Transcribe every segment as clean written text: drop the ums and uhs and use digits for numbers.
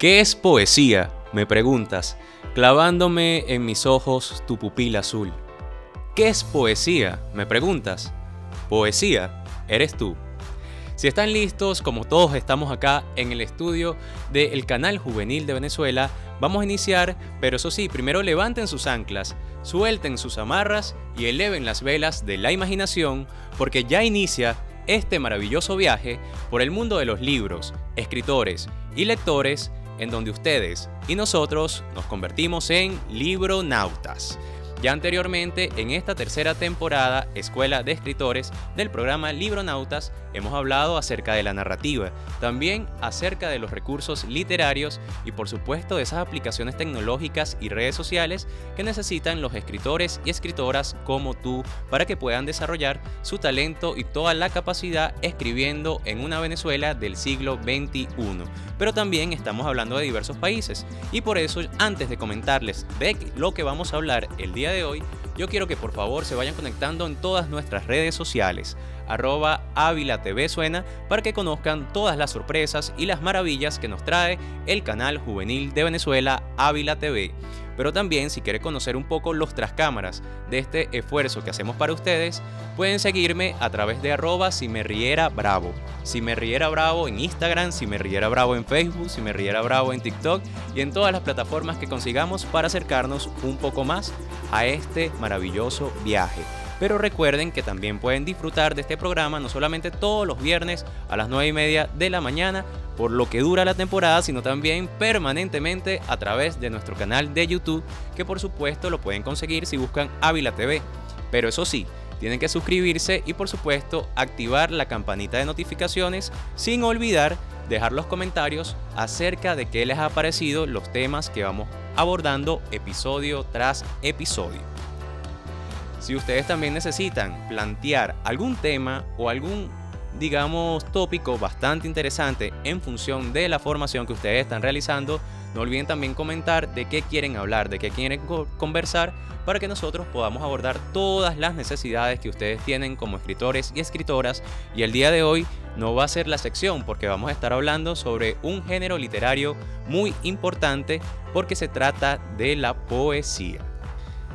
¿Qué es poesía?, me preguntas, clavándome en mis ojos tu pupila azul. ¿Qué es poesía?, me preguntas. Poesía eres tú. Si están listos, como todos estamos acá en el estudio del Canal Juvenil de Venezuela, vamos a iniciar, pero eso sí, primero levanten sus anclas, suelten sus amarras y eleven las velas de la imaginación, porque ya inicia este maravilloso viaje por el mundo de los libros, escritores y lectores, en donde ustedes y nosotros nos convertimos en libronautas. Ya anteriormente, en esta tercera temporada, Escuela de Escritores, del programa Libronautas, hemos hablado acerca de la narrativa, también acerca de los recursos literarios y por supuesto de esas aplicaciones tecnológicas y redes sociales que necesitan los escritores y escritoras como tú para que puedan desarrollar su talento y toda la capacidad escribiendo en una Venezuela del siglo XXI. Pero también estamos hablando de diversos países y por eso, antes de comentarles de lo que vamos a hablar el día de hoy, yo quiero que por favor se vayan conectando en todas nuestras redes sociales, @Ávila TV suena, para que conozcan todas las sorpresas y las maravillas que nos trae el Canal Juvenil de Venezuela, Ávila TV. Pero también, si quiere conocer un poco los trascámaras de este esfuerzo que hacemos para ustedes, pueden seguirme a través de @SiMeRieraBravo. SiMeRieraBravo en Instagram, SiMeRieraBravo en Facebook, SiMeRieraBravo en TikTok y en todas las plataformas que consigamos para acercarnos un poco más a este maravilloso viaje. Pero recuerden que también pueden disfrutar de este programa no solamente todos los viernes a las 9:30 de la mañana, por lo que dura la temporada, sino también permanentemente a través de nuestro canal de YouTube, que por supuesto lo pueden conseguir si buscan Ávila TV. Pero eso sí, tienen que suscribirse y por supuesto activar la campanita de notificaciones, sin olvidar dejar los comentarios acerca de qué les ha parecido los temas que vamos abordando episodio tras episodio. Si ustedes también necesitan plantear algún tema o algún, digamos, tópico bastante interesante en función de la formación que ustedes están realizando, no olviden también comentar de qué quieren hablar, de qué quieren conversar, para que nosotros podamos abordar todas las necesidades que ustedes tienen como escritores y escritoras. Y el día de hoy no va a ser la sección, porque vamos a estar hablando sobre un género literario muy importante, porque se trata de la poesía.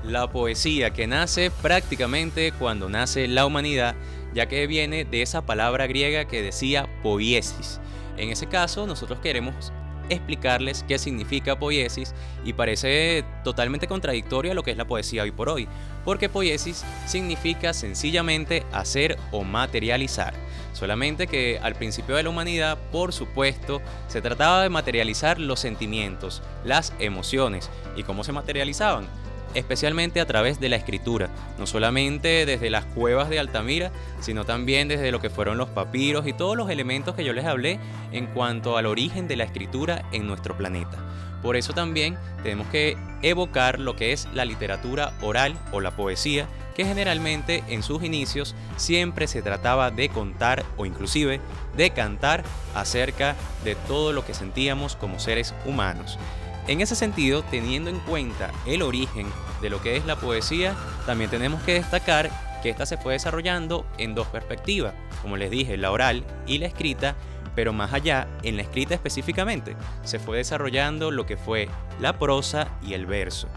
La poesía que nace prácticamente cuando nace la humanidad, ya que viene de esa palabra griega que decía poiesis. En ese caso, nosotros queremos explicarles qué significa poiesis y parece totalmente contradictorio a lo que es la poesía hoy por hoy, porque poiesis significa sencillamente hacer o materializar. Solamente que al principio de la humanidad, por supuesto, se trataba de materializar los sentimientos, las emociones. ¿Y cómo se materializaban? Especialmente a través de la escritura, no solamente desde las cuevas de Altamira, sino también desde lo que fueron los papiros y todos los elementos que yo les hablé en cuanto al origen de la escritura en nuestro planeta. Por eso también tenemos que evocar lo que es la literatura oral o la poesía, que generalmente en sus inicios siempre se trataba de contar o inclusive de cantar acerca de todo lo que sentíamos como seres humanos. En ese sentido, teniendo en cuenta el origen de lo que es la poesía, también tenemos que destacar que esta se fue desarrollando en dos perspectivas, como les dije, la oral y la escrita, pero más allá, en la escrita específicamente, se fue desarrollando lo que fue la prosa y el verso.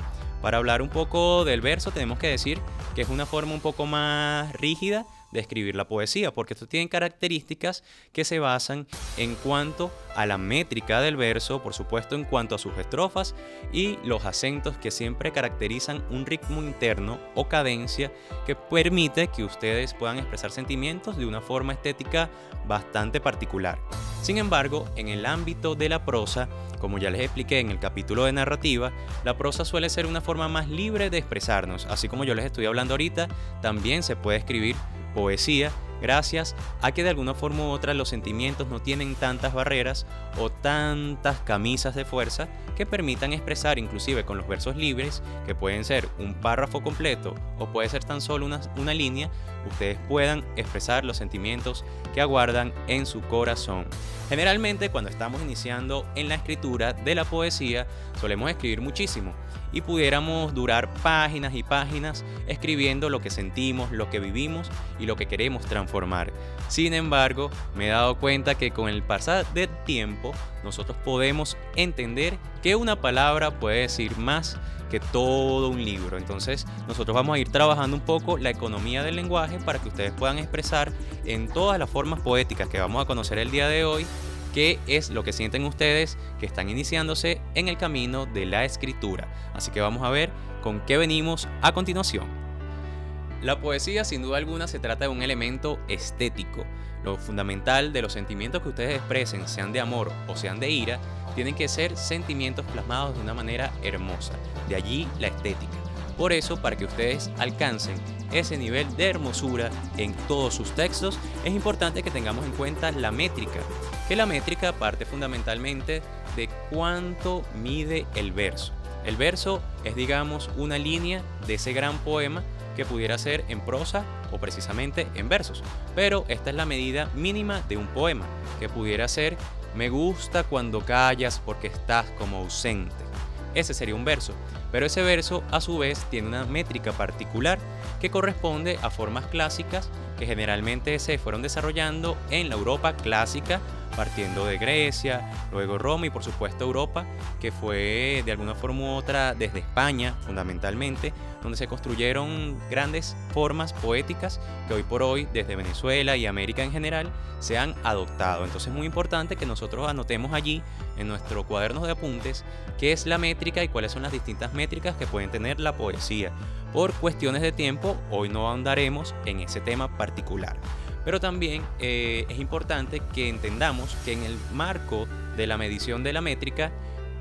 Para hablar un poco del verso, tenemos que decir que es una forma un poco más rígida de escribir la poesía, porque esto tiene características que se basan en cuanto a la métrica del verso, por supuesto en cuanto a sus estrofas y los acentos que siempre caracterizan un ritmo interno o cadencia que permite que ustedes puedan expresar sentimientos de una forma estética bastante particular. Sin embargo, en el ámbito de la prosa, como ya les expliqué en el capítulo de narrativa, la prosa suele ser una forma más libre de expresarnos. Así como yo les estoy hablando ahorita, también se puede escribir poesía gracias a que de alguna forma u otra los sentimientos no tienen tantas barreras o tantas camisas de fuerza que permitan expresar, inclusive con los versos libres, que pueden ser un párrafo completo o puede ser tan solo una línea, ustedes puedan expresar los sentimientos que aguardan en su corazón. Generalmente, cuando estamos iniciando en la escritura de la poesía, solemos escribir muchísimo y pudiéramos durar páginas y páginas escribiendo lo que sentimos, lo que vivimos y lo que queremos transformar transformar. Sin embargo, me he dado cuenta que con el pasar del tiempo nosotros podemos entender que una palabra puede decir más que todo un libro. Entonces nosotros vamos a ir trabajando un poco la economía del lenguaje para que ustedes puedan expresar en todas las formas poéticas que vamos a conocer el día de hoy qué es lo que sienten ustedes que están iniciándose en el camino de la escritura. Así que vamos a ver con qué venimos a continuación. La poesía, sin duda alguna, se trata de un elemento estético. Lo fundamental de los sentimientos que ustedes expresen, sean de amor o sean de ira, tienen que ser sentimientos plasmados de una manera hermosa. De allí la estética. Por eso, para que ustedes alcancen ese nivel de hermosura en todos sus textos, es importante que tengamos en cuenta la métrica. Que la métrica parte fundamentalmente de cuánto mide el verso. El verso es, digamos, una línea de ese gran poema que pudiera ser en prosa o precisamente en versos, pero esta es la medida mínima de un poema, que pudiera ser: me gusta cuando callas porque estás como ausente. Ese sería un verso, pero ese verso a su vez tiene una métrica particular que corresponde a formas clásicas que generalmente se fueron desarrollando en la Europa clásica, partiendo de Grecia, luego Roma y por supuesto Europa, que fue de alguna forma u otra desde España fundamentalmente, donde se construyeron grandes formas poéticas que hoy por hoy desde Venezuela y América en general se han adoptado. Entonces es muy importante que nosotros anotemos allí en nuestro cuaderno de apuntes qué es la métrica y cuáles son las distintas métricas que pueden tener la poesía. Por cuestiones de tiempo hoy no ahondaremos en ese tema particular. Pero también es importante que entendamos que en el marco de la medición de la métrica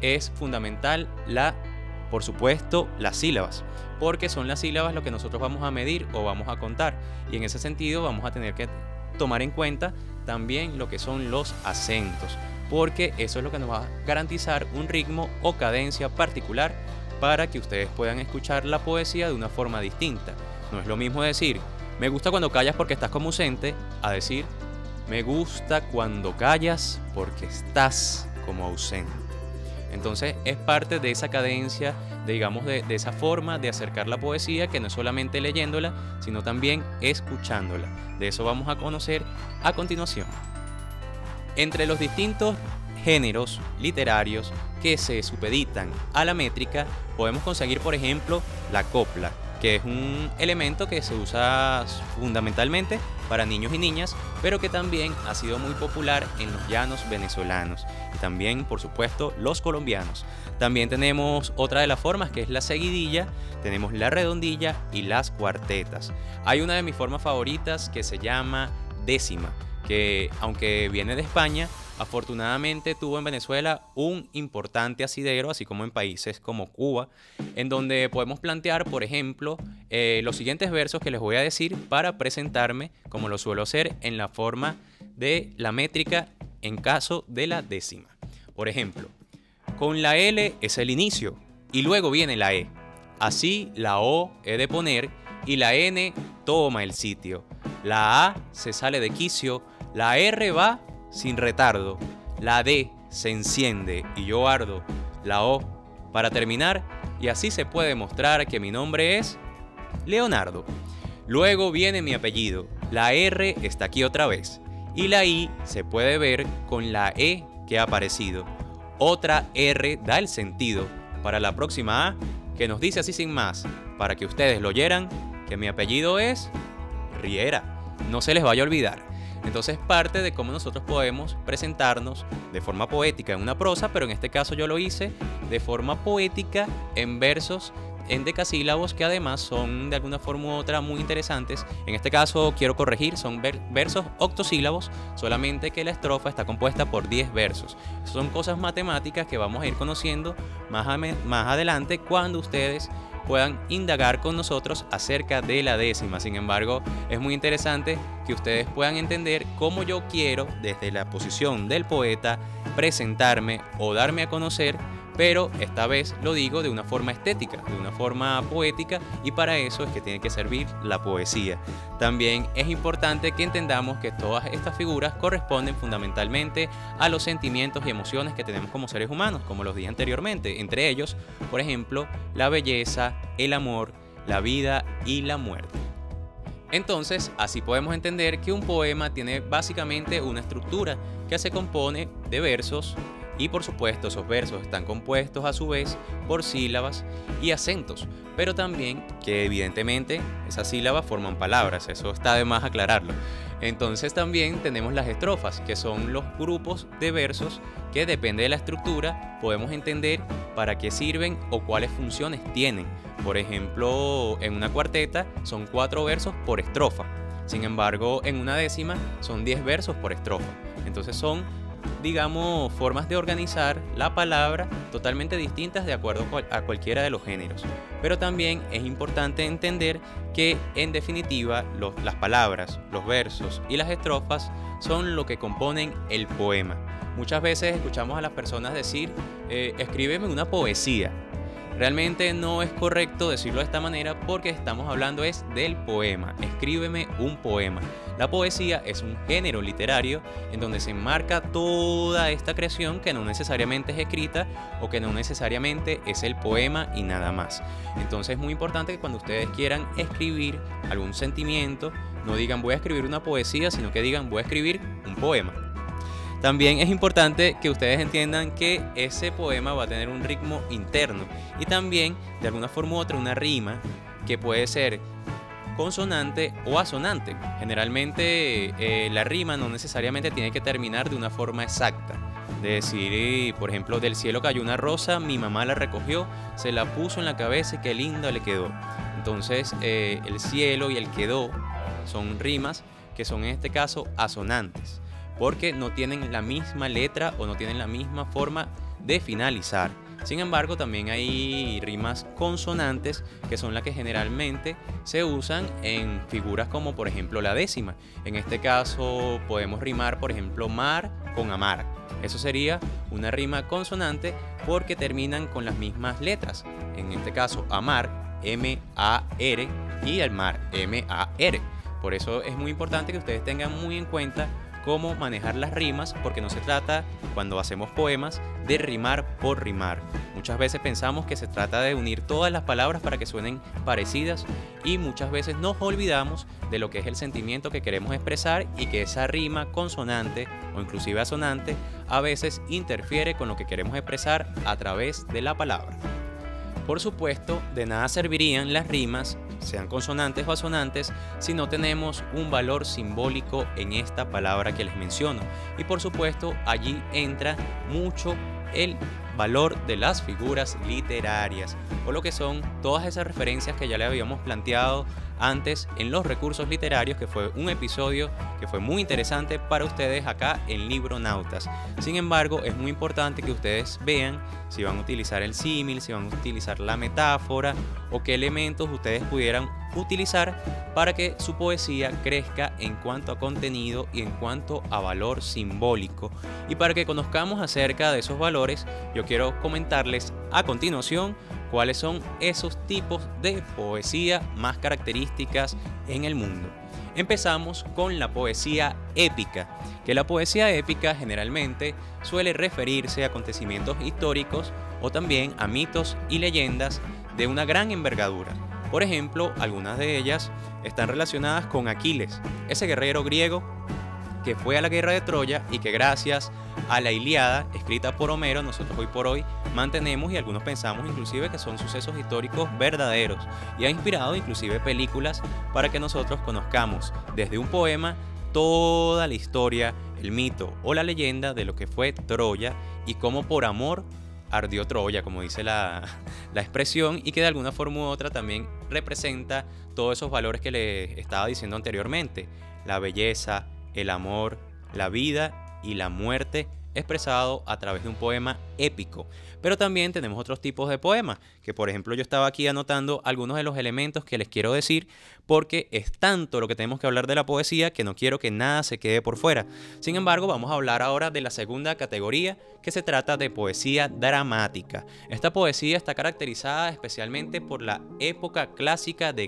es fundamental por supuesto, las sílabas, porque son las sílabas lo que nosotros vamos a medir o vamos a contar, y en ese sentido vamos a tener que tomar en cuenta también lo que son los acentos, porque eso es lo que nos va a garantizar un ritmo o cadencia particular para que ustedes puedan escuchar la poesía de una forma distinta. No es lo mismo decir me gusta cuando callas porque estás como ausente, a decir me gusta cuando callas porque estás como ausente. Entonces es parte de esa cadencia, digamos, de esa forma de acercar la poesía, que no es solamente leyéndola, sino también escuchándola. De eso vamos a conocer a continuación. Entre los distintos géneros literarios que se supeditan a la métrica, podemos conseguir, por ejemplo, la copla, que es un elemento que se usa fundamentalmente para niños y niñas, pero que también ha sido muy popular en los llanos venezolanos y también, por supuesto, los colombianos. También tenemos otra de las formas, que es la seguidilla, tenemos la redondilla y las cuartetas. Hay una de mis formas favoritas que se llama décima, que aunque viene de España, afortunadamente tuvo en Venezuela un importante asidero, así como en países como Cuba, en donde podemos plantear, por ejemplo, los siguientes versos que les voy a decir para presentarme, como lo suelo hacer, en la forma de la métrica en caso de la décima. Por ejemplo, con la L es el inicio y luego viene la E. Así la O he de poner y la N toma el sitio. La A se sale de quicio, la R va sin retardo, la D se enciende y yo ardo, la O para terminar, y así se puede mostrar que mi nombre es Leonardo. Luego viene mi apellido, la R está aquí otra vez y la I se puede ver con la E que ha aparecido. Otra R da el sentido para la próxima A, que nos dice así sin más, para que ustedes lo oyeran, que mi apellido es Riera, no se les vaya a olvidar. Entonces parte de cómo nosotros podemos presentarnos de forma poética en una prosa, pero en este caso yo lo hice de forma poética en versos en decasílabos, que además son de alguna forma u otra muy interesantes. En este caso quiero corregir, son versos octosílabos, solamente que la estrofa está compuesta por 10 versos. Son cosas matemáticas que vamos a ir conociendo más adelante cuando ustedes puedan indagar con nosotros acerca de la décima. Sin embargo, es muy interesante que ustedes puedan entender cómo yo quiero, desde la posición del poeta, presentarme o darme a conocer, pero esta vez lo digo de una forma estética, de una forma poética, y para eso es que tiene que servir la poesía. También es importante que entendamos que todas estas figuras corresponden fundamentalmente a los sentimientos y emociones que tenemos como seres humanos, como los dije anteriormente, entre ellos, por ejemplo, la belleza, el amor, la vida y la muerte. Entonces, así podemos entender que un poema tiene básicamente una estructura que se compone de versos y por supuesto esos versos están compuestos a su vez por sílabas y acentos, pero también que evidentemente esas sílabas forman palabras, eso está de más aclararlo. Entonces también tenemos las estrofas, que son los grupos de versos que depende de la estructura podemos entender para qué sirven o cuáles funciones tienen. Por ejemplo, en una cuarteta son 4 versos por estrofa, sin embargo en una décima son 10 versos por estrofa. Entonces son, digamos, formas de organizar la palabra totalmente distintas de acuerdo a cualquiera de los géneros. Pero también es importante entender que en definitiva las palabras, los versos y las estrofas son lo que componen el poema. Muchas veces escuchamos a las personas decir, escríbeme una poesía. Realmente no es correcto decirlo de esta manera porque estamos hablando es del poema, escríbeme un poema. La poesía es un género literario en donde se enmarca toda esta creación que no necesariamente es escrita o que no necesariamente es el poema y nada más. Entonces es muy importante que cuando ustedes quieran escribir algún sentimiento, no digan voy a escribir una poesía, sino que digan voy a escribir un poema. También es importante que ustedes entiendan que ese poema va a tener un ritmo interno y también, de alguna forma u otra, una rima que puede ser consonante o asonante. Generalmente la rima no necesariamente tiene que terminar de una forma exacta. De decir, por ejemplo, del cielo cayó una rosa, mi mamá la recogió, se la puso en la cabeza y qué linda le quedó. Entonces, el cielo y el quedó son rimas que son en este caso asonantes, porque no tienen la misma letra o no tienen la misma forma de finalizar. Sin embargo, también hay rimas consonantes que son las que generalmente se usan en figuras como por ejemplo la décima. En este caso podemos rimar por ejemplo mar con amar. Eso sería una rima consonante porque terminan con las mismas letras. En este caso amar, M-A-R, y el mar, M-A-R. Por eso es muy importante que ustedes tengan muy en cuenta cómo manejar las rimas, porque no se trata, cuando hacemos poemas, de rimar por rimar. Muchas veces pensamos que se trata de unir todas las palabras para que suenen parecidas y muchas veces nos olvidamos de lo que es el sentimiento que queremos expresar y que esa rima consonante o inclusive asonante a veces interfiere con lo que queremos expresar a través de la palabra. Por supuesto, de nada servirían las rimas, sean consonantes o asonantes, si no tenemos un valor simbólico en esta palabra que les menciono. Y por supuesto, allí entra mucho el valor de las figuras literarias, o lo que son todas esas referencias que ya le habíamos planteado antes en los recursos literarios, que fue un episodio que fue muy interesante para ustedes acá en Libronautas. Sin embargo, es muy importante que ustedes vean si van a utilizar el símil, si van a utilizar la metáfora o qué elementos ustedes pudieran utilizar para que su poesía crezca en cuanto a contenido y en cuanto a valor simbólico. Y para que conozcamos acerca de esos valores, yo quiero comentarles a continuación cuáles son esos tipos de poesía más características en el mundo. Empezamos con la poesía épica, que la poesía épica generalmente suele referirse a acontecimientos históricos o también a mitos y leyendas de una gran envergadura. Por ejemplo, algunas de ellas están relacionadas con Aquiles, ese guerrero griego que fue a la guerra de Troya y que gracias a la Iliada, escrita por Homero, nosotros hoy por hoy mantenemos y algunos pensamos inclusive que son sucesos históricos verdaderos y ha inspirado inclusive películas para que nosotros conozcamos desde un poema toda la historia, el mito o la leyenda de lo que fue Troya y cómo por amor ardió Troya, como dice la expresión, y que de alguna forma u otra también representa todos esos valores que les estaba diciendo anteriormente, la belleza, el amor, la vida y la muerte, expresado a través de un poema épico. Pero también tenemos otros tipos de poemas, que por ejemplo yo estaba aquí anotando algunos de los elementos que les quiero decir, porque es tanto lo que tenemos que hablar de la poesía que no quiero que nada se quede por fuera. Sin embargo, vamos a hablar ahora de la segunda categoría, que se trata de poesía dramática. Esta poesía está caracterizada especialmente por la época clásica de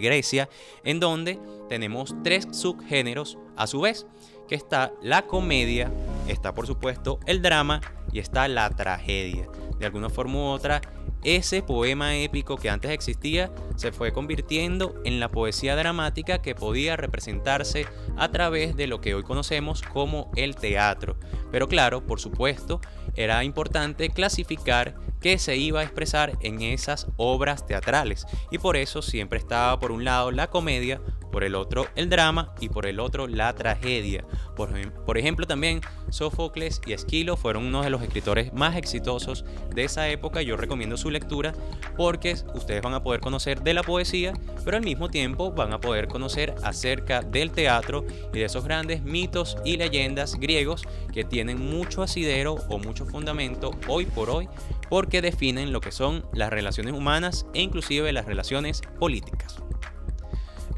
Grecia, en donde tenemos 3 subgéneros a su vez, que está la comedia, está por supuesto el drama y está la tragedia. de alguna forma u otra, ese poema épico que antes existía se fue convirtiendo en la poesía dramática que podía representarse a través de lo que hoy conocemos como el teatro. Pero claro, por supuesto, era importante clasificar qué se iba a expresar en esas obras teatrales, y por eso siempre estaba por un lado la comedia, por el otro el drama y por el otro la tragedia. Por ejemplo, también Sófocles y Esquilo fueron unos de los escritores más exitosos de esa época. Yo recomiendo su lectura porque ustedes van a poder conocer de la poesía, pero al mismo tiempo van a poder conocer acerca del teatro y de esos grandes mitos y leyendas griegos que tienen mucho asidero o mucho fundamento hoy por hoy, porque definen lo que son las relaciones humanas e inclusive las relaciones políticas.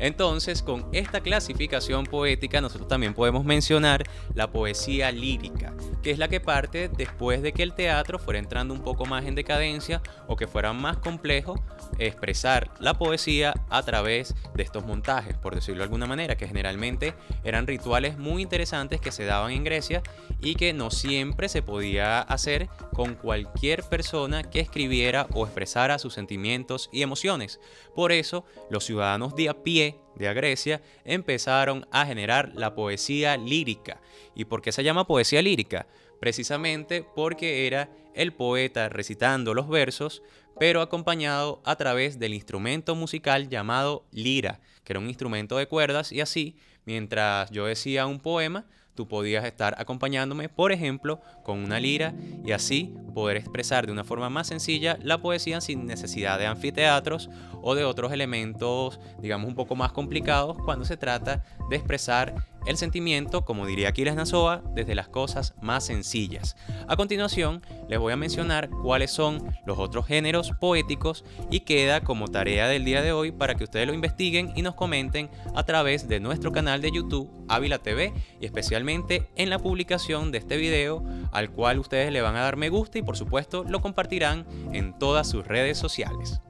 Entonces, con esta clasificación poética nosotros también podemos mencionar la poesía lírica, que es la que parte después de que el teatro fuera entrando un poco más en decadencia o que fuera más complejo expresar la poesía a través de estos montajes, por decirlo de alguna manera, que generalmente eran rituales muy interesantes que se daban en Grecia y que no siempre se podía hacer con cualquier persona que escribiera o expresara sus sentimientos y emociones. Por eso, los ciudadanos de a pie de Grecia empezaron a generar la poesía lírica. ¿Y por qué se llama poesía lírica? Precisamente porque era el poeta recitando los versos, pero acompañado a través del instrumento musical llamado lira, que era un instrumento de cuerdas, y así, mientras yo decía un poema, tú podías estar acompañándome, por ejemplo, con una lira, y así poder expresar de una forma más sencilla la poesía sin necesidad de anfiteatros o de otros elementos, digamos, un poco más complicados cuando se trata de expresar el sentimiento, como diría Aquiles Nazoa, desde las cosas más sencillas. A continuación, les voy a mencionar cuáles son los otros géneros poéticos y queda como tarea del día de hoy para que ustedes lo investiguen y nos comenten a través de nuestro canal de YouTube, Ávila TV, y especialmente en la publicación de este video, al cual ustedes le van a dar me gusta y por supuesto lo compartirán en todas sus redes sociales.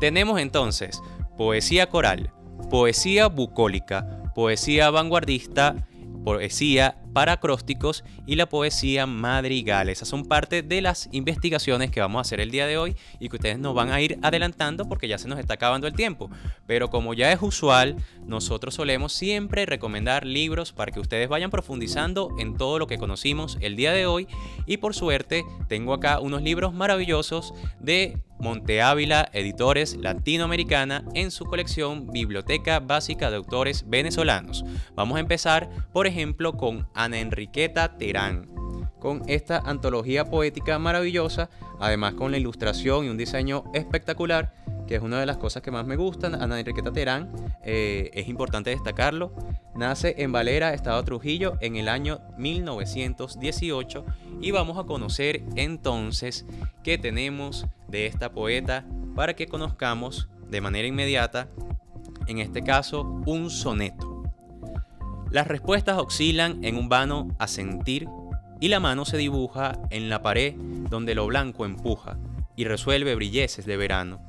Tenemos entonces poesía coral, poesía bucólica, poesía vanguardista, poesía para acrósticos y la poesía madrigal. Esas son parte de las investigaciones que vamos a hacer el día de hoy y que ustedes nos van a ir adelantando porque ya se nos está acabando el tiempo. Pero como ya es usual, nosotros solemos siempre recomendar libros para que ustedes vayan profundizando en todo lo que conocimos el día de hoy. Y por suerte, tengo acá unos libros maravillosos de Monte Ávila Editores Latinoamericana en su colección Biblioteca Básica de Autores Venezolanos. Vamos a empezar, por ejemplo, con Ana Enriqueta Terán, con esta antología poética maravillosa, además con la ilustración y un diseño espectacular, que es una de las cosas que más me gustan. Ana Enriqueta Terán, es importante destacarlo, nace en Valera, Estado Trujillo, en el año 1918, y vamos a conocer entonces qué tenemos de esta poeta para que conozcamos de manera inmediata, en este caso, un soneto. Las respuestas oscilan en un vano asentir y la mano se dibuja en la pared donde lo blanco empuja y resuelve brilleces de verano.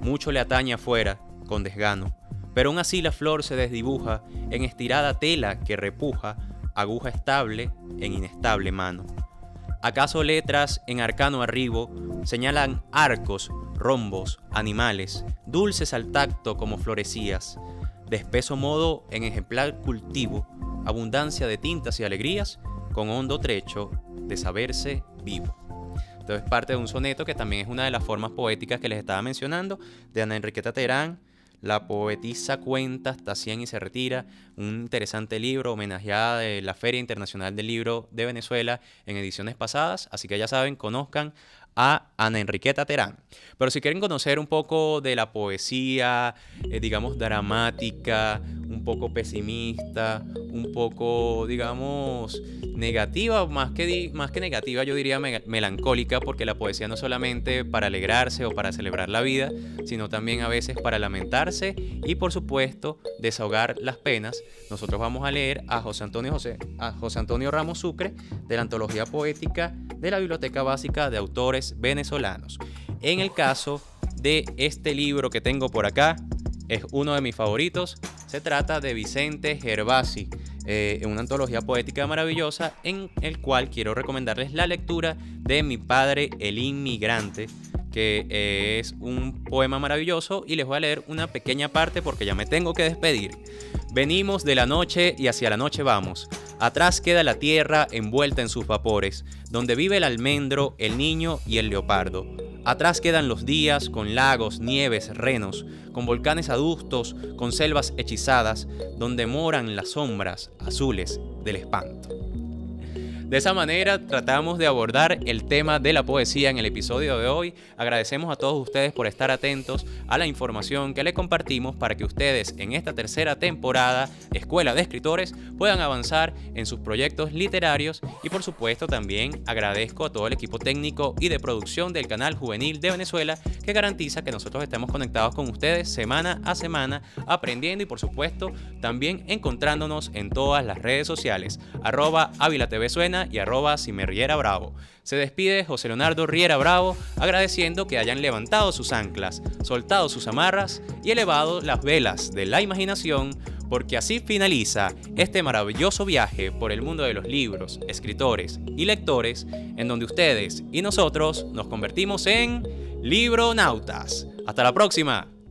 Mucho le atañe afuera, con desgano, pero aún así la flor se desdibuja en estirada tela que repuja aguja estable en inestable mano. ¿Acaso letras en arcano arribo señalan arcos, rombos, animales, dulces al tacto como florecías? De espeso modo en ejemplar cultivo, abundancia de tintas y alegrías, con hondo trecho de saberse vivo. Entonces parte de un soneto que también es una de las formas poéticas que les estaba mencionando, de Ana Enriqueta Terán. La poetisa cuenta hasta 100 y se retira, un interesante libro homenajeada de la Feria Internacional del Libro de Venezuela en ediciones pasadas, así que ya saben, conozcan a Ana Enriqueta Terán. Pero si quieren conocer un poco de la poesía, digamos, dramática, un poco pesimista, un poco, digamos, negativa, más que negativa, yo diría melancólica, porque la poesía no es solamente para alegrarse o para celebrar la vida, sino también a veces para lamentarse y, por supuesto, desahogar las penas. Nosotros vamos a leer a José Antonio Ramos Sucre, de la antología poética de la Biblioteca Básica de Autores Venezolanos. En el caso de este libro que tengo por acá, es uno de mis favoritos, se trata de Vicente Gerbasi, una antología poética maravillosa en el cual quiero recomendarles la lectura de Mi padre el inmigrante, que es un poema maravilloso, y les voy a leer una pequeña parte porque ya me tengo que despedir. Venimos de la noche y hacia la noche vamos. Atrás queda la tierra envuelta en sus vapores, donde vive el almendro, el niño y el leopardo. Atrás quedan los días con lagos, nieves, renos, con volcanes adustos, con selvas hechizadas, donde moran las sombras azules del espanto. De esa manera tratamos de abordar el tema de la poesía en el episodio de hoy. Agradecemos a todos ustedes por estar atentos a la información que les compartimos para que ustedes en esta tercera temporada Escuela de Escritores puedan avanzar en sus proyectos literarios, y por supuesto también agradezco a todo el equipo técnico y de producción del Canal Juvenil de Venezuela, que garantiza que nosotros estemos conectados con ustedes semana a semana, aprendiendo y por supuesto también encontrándonos en todas las redes sociales, @Ávila TV suena y @si me riera bravo. Se despide José Leonardo Riera Bravo, agradeciendo que hayan levantado sus anclas, soltado sus amarras y elevado las velas de la imaginación, porque así finaliza este maravilloso viaje por el mundo de los libros, escritores y lectores, en donde ustedes y nosotros nos convertimos en Libronautas. ¡Hasta la próxima!